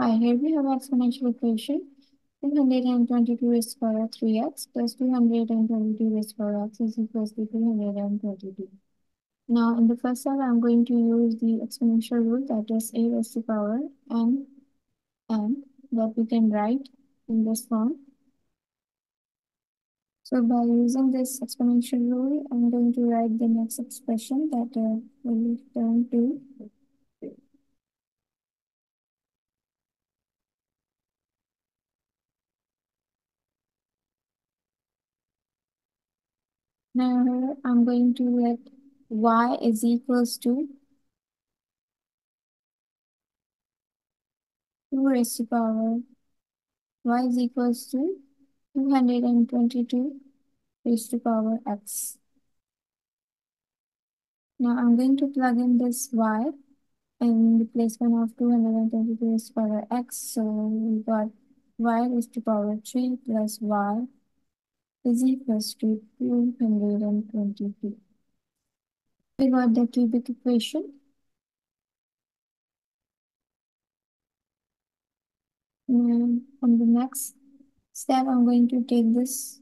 Hi, here we have exponential equation. 222 raised to power 3x plus 222 raised to power x is equal to 332. Now, in the first step, I'm going to use the exponential rule, that is a raised to power m that we can write in this form. So, by using this exponential rule, I'm going to write the next expression that will return to. Now, I'm going to let y is equals to 2 raised to power, y is equals to 222 raised to power x. Now, I'm going to plug in this y in the placement of 222 raised to power x. So, we got y raised to power 3 plus y is equals to 222. We got the cubic equation. Now, on the next step, I'm going to take this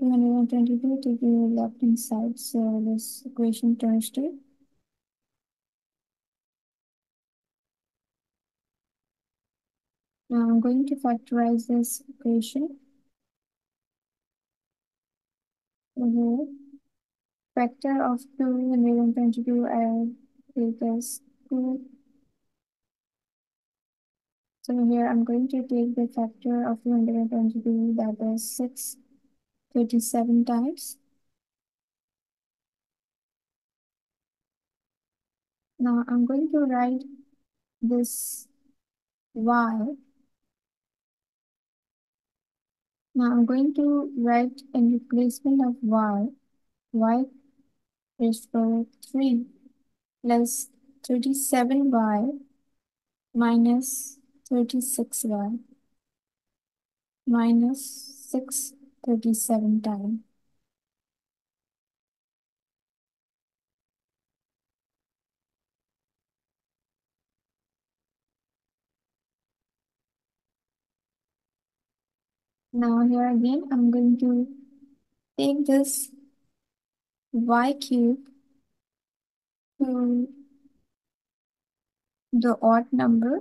222 to the left hand side. So, this equation turns to 2. Now, I'm going to factorize this equation. Factor of 222, I'll take as 2. So here I'm going to take the factor of 222, that is 6, 37 times. Now I'm going to write this y. Now I'm going to write in replacement of y raised to power 3 plus 37y minus 36y minus 637 times. Now here again, I'm going to take this y cube to the odd number.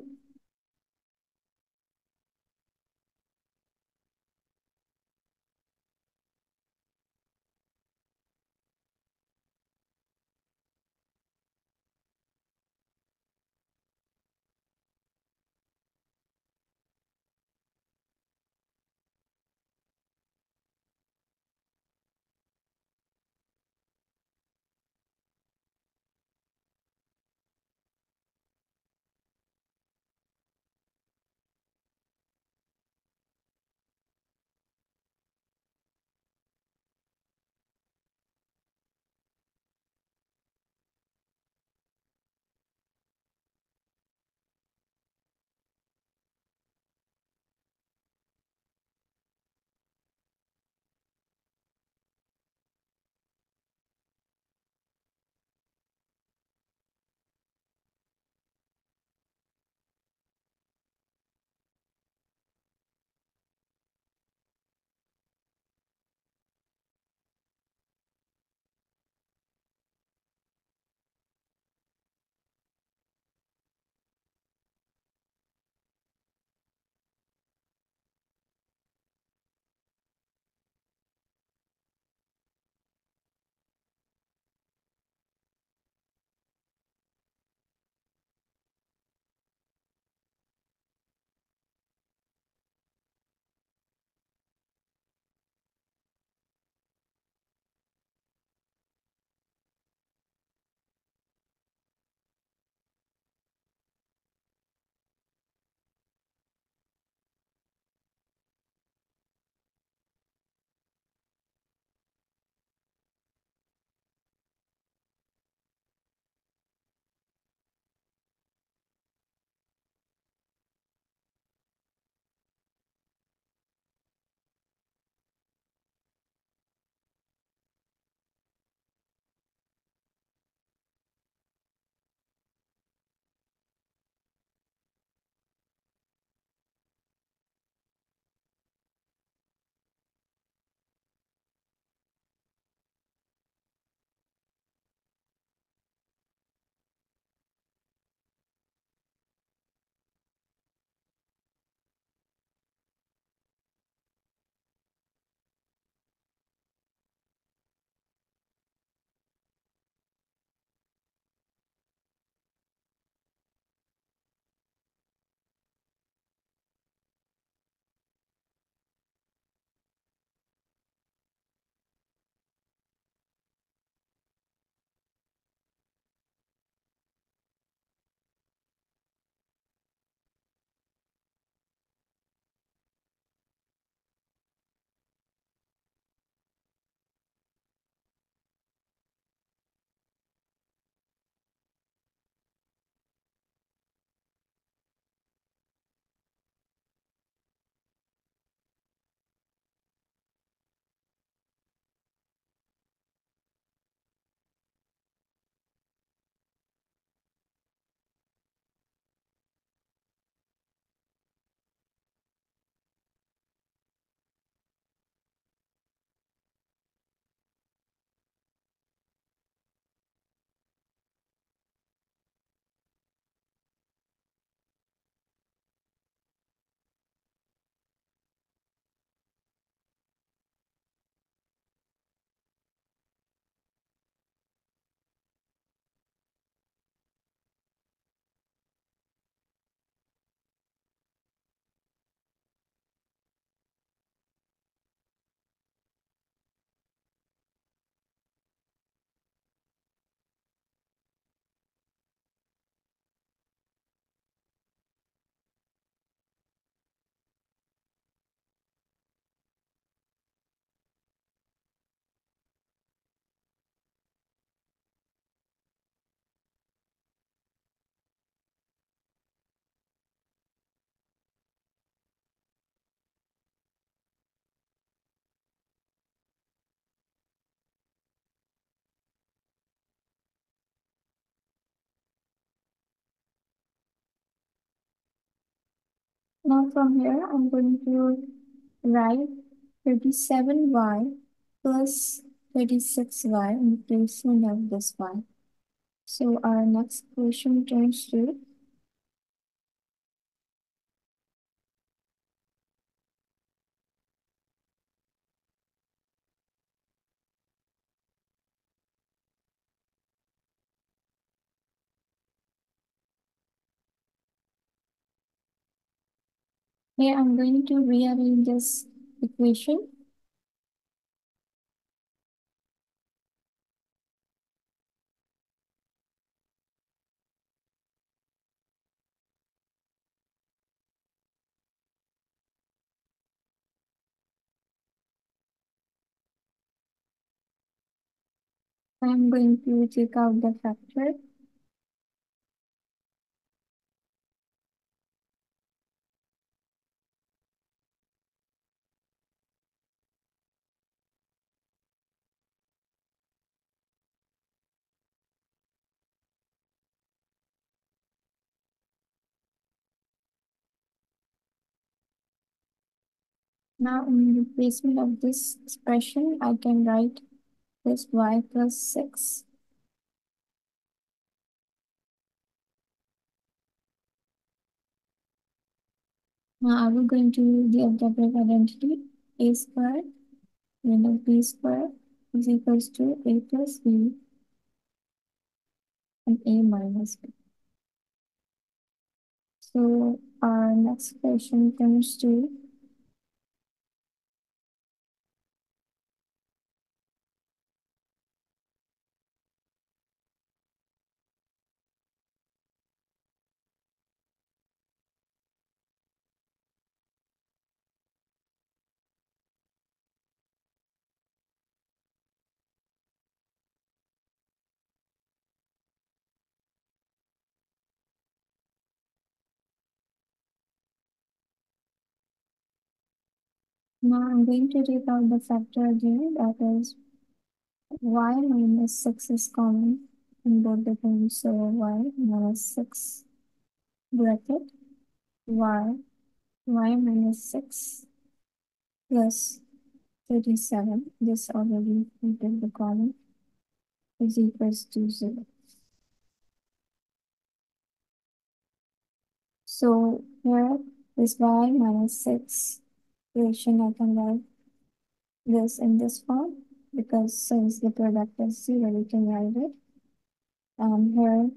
Now from here, I'm going to write 37y plus 36y in the placement of this y. So our next equation turns to 3. Here I'm going to rearrange this equation. I'm going to take out the factor. Now, in the placement of this expression, I can write this y plus 6. Now, I will go into the algebraic identity. A squared minus b squared is equals to a plus b and a minus b. So, our next equation comes to 3. Now I'm going to take out the factor again, that is y minus 6 is common in both the terms, so y minus 6 bracket y minus 6 plus 37, this already entered the column, is equals to 0. So here is y minus 6. Equation, I can write this in this form because since the product is 0, we can write it. And here,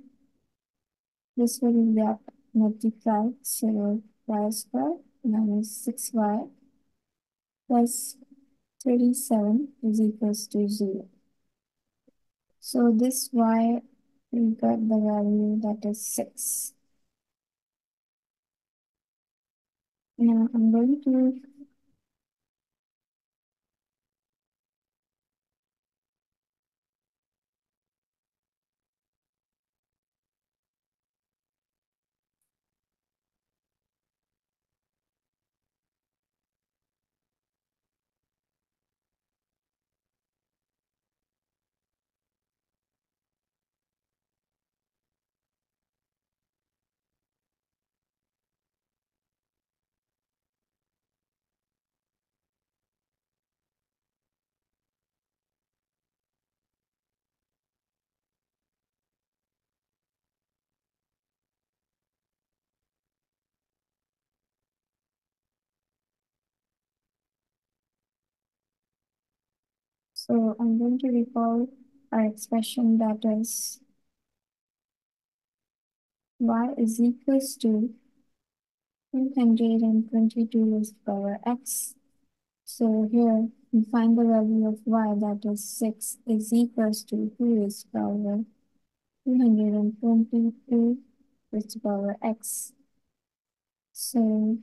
this will get multiplied, so y squared minus 6y plus 37 is equals to 0. So this y will get the value that is 6. Now I'm going to So I'm going to recall our expression that is y is equals to 222 raised to the power x. So here we find the value of y that is 6 is equals to 2 raised to the power 222 raised to the power x. So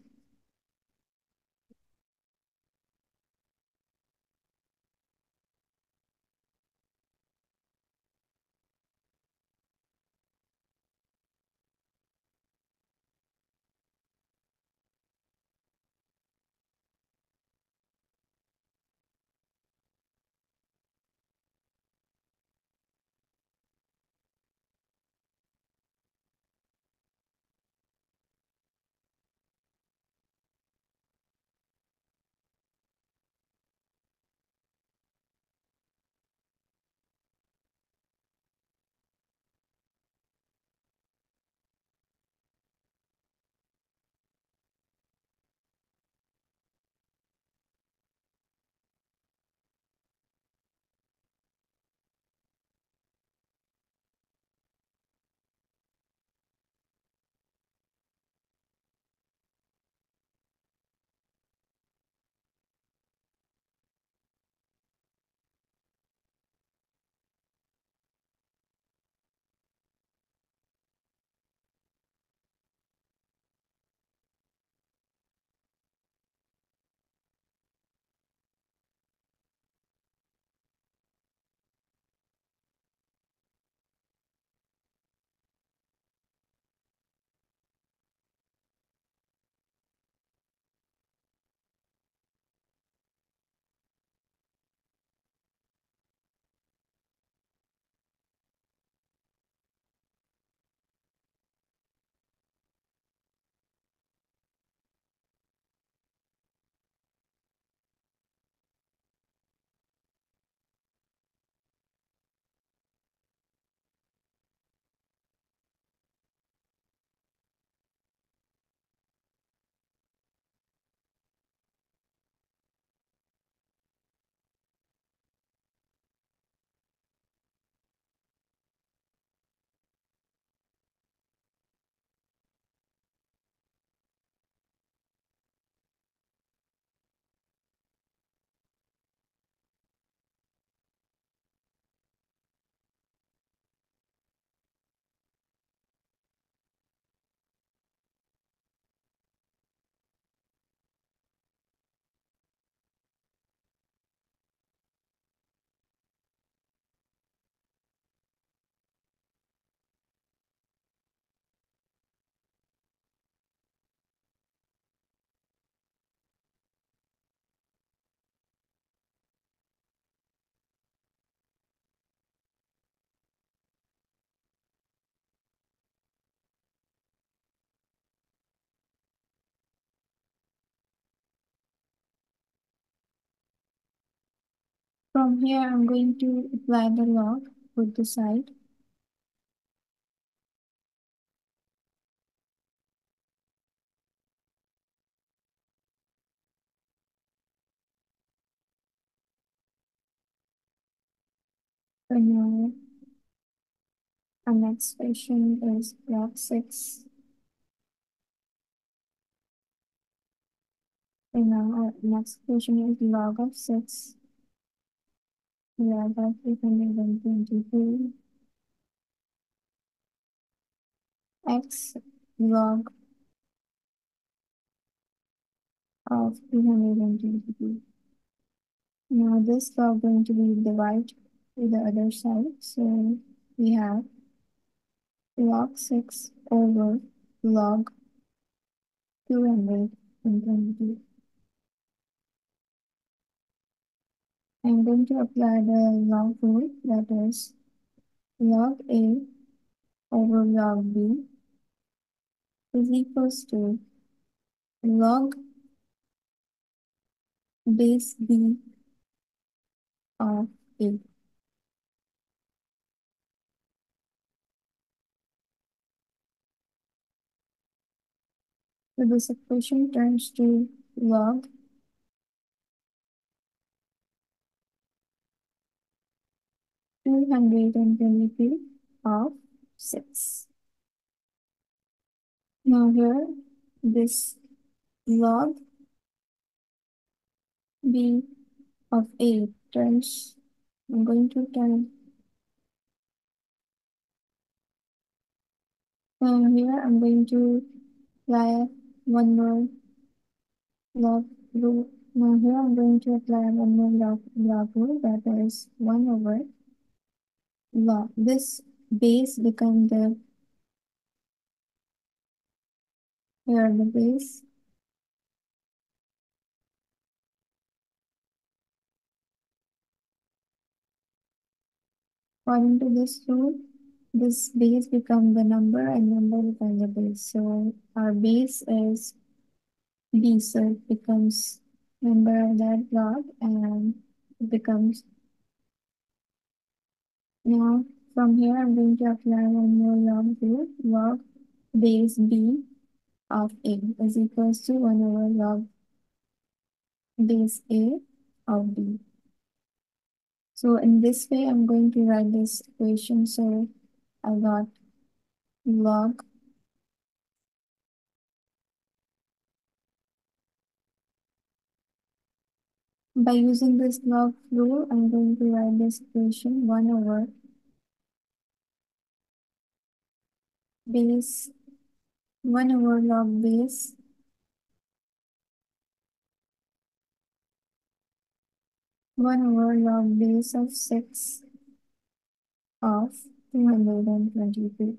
From here, I'm going to apply the log with the side. And our next station is block 6. And our next station is log of 6. We are at 822. X log of 322. Now this log going to be divided to the other side. So we have log 6 over log 222. I'm going to apply the log rule, that is log A over log B is equals to log base B of A. So this equation turns to log (222) of 6. Now here, this log B of A turns, I'm going to turn. And here I'm going to apply one more log rule. Now here I'm going to apply one more log rule, that is 1 over log. This base becomes the, here the base. According to this rule, this base becomes the number and number becomes the base. So our base is B, so it becomes number of that log and it becomes. Now, from here, I'm going to apply one more log rule. Log base B of A is equals to 1 over log base A of B. So, in this way, I'm going to write this equation. So, I got log by using this log rule, I'm going to write this equation 1 over base, 1 over log base of 6 of 222.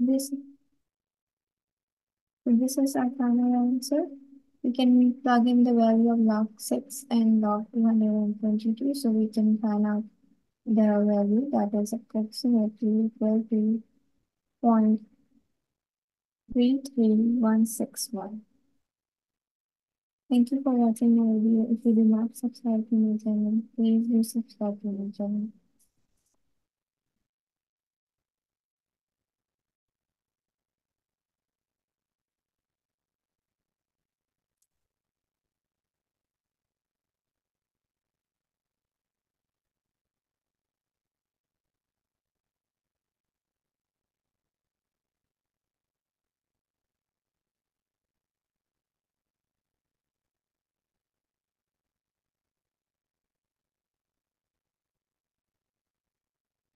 This is our final answer. We can plug in the value of log 6 and log 222, so we can find out the value that is approximately equal to 0.33161. Thank you for watching my video. If you do not subscribe to my channel, please do subscribe to my channel.